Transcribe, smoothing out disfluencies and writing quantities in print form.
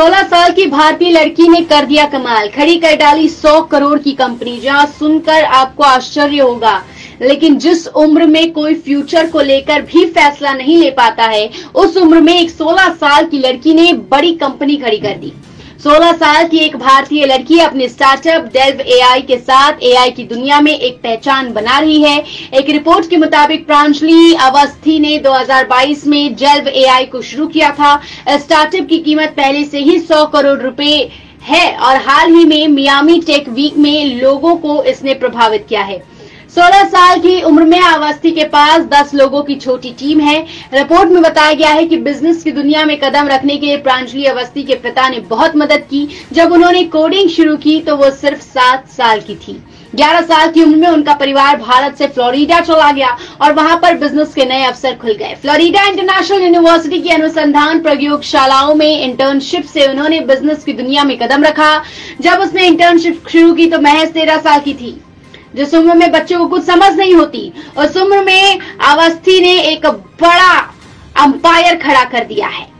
16 साल की भारतीय लड़की ने कर दिया कमाल, खड़ी कर डाली 100 करोड़ की कंपनी। जहां सुनकर आपको आश्चर्य होगा, लेकिन जिस उम्र में कोई फ्यूचर को लेकर भी फैसला नहीं ले पाता है, उस उम्र में एक 16 साल की लड़की ने बड़ी कंपनी खड़ी कर दी। 16 साल की एक भारतीय लड़की अपने स्टार्टअप डेल्व AI के साथ AI की दुनिया में एक पहचान बना रही है। एक रिपोर्ट के मुताबिक प्रांजलि अवस्थी ने 2022 में डेल्व AI को शुरू किया था। स्टार्टअप की कीमत पहले से ही 100 करोड़ रुपए है और हाल ही में मियामी टेक वीक में लोगों को इसने प्रभावित किया है। 16 साल की उम्र में अवस्थी के पास 10 लोगों की छोटी टीम है। रिपोर्ट में बताया गया है कि बिजनेस की दुनिया में कदम रखने के लिए प्रांजलि अवस्थी के पिता ने बहुत मदद की। जब उन्होंने कोडिंग शुरू की तो वो सिर्फ 7 साल की थी। 11 साल की उम्र में उनका परिवार भारत से फ्लोरिडा चला गया और वहां पर बिजनेस के नए अवसर खुल गए। फ्लोरिडा इंटरनेशनल यूनिवर्सिटी की अनुसंधान प्रयोगशालाओं में इंटर्नशिप से उन्होंने बिजनेस की दुनिया में कदम रखा। जब उसने इंटर्नशिप शुरू की तो महज 13 साल की थी। जिस उम्र में बच्चों को कुछ समझ नहीं होती, उस उम्र में अवस्थी ने एक बड़ा अंपायर खड़ा कर दिया है।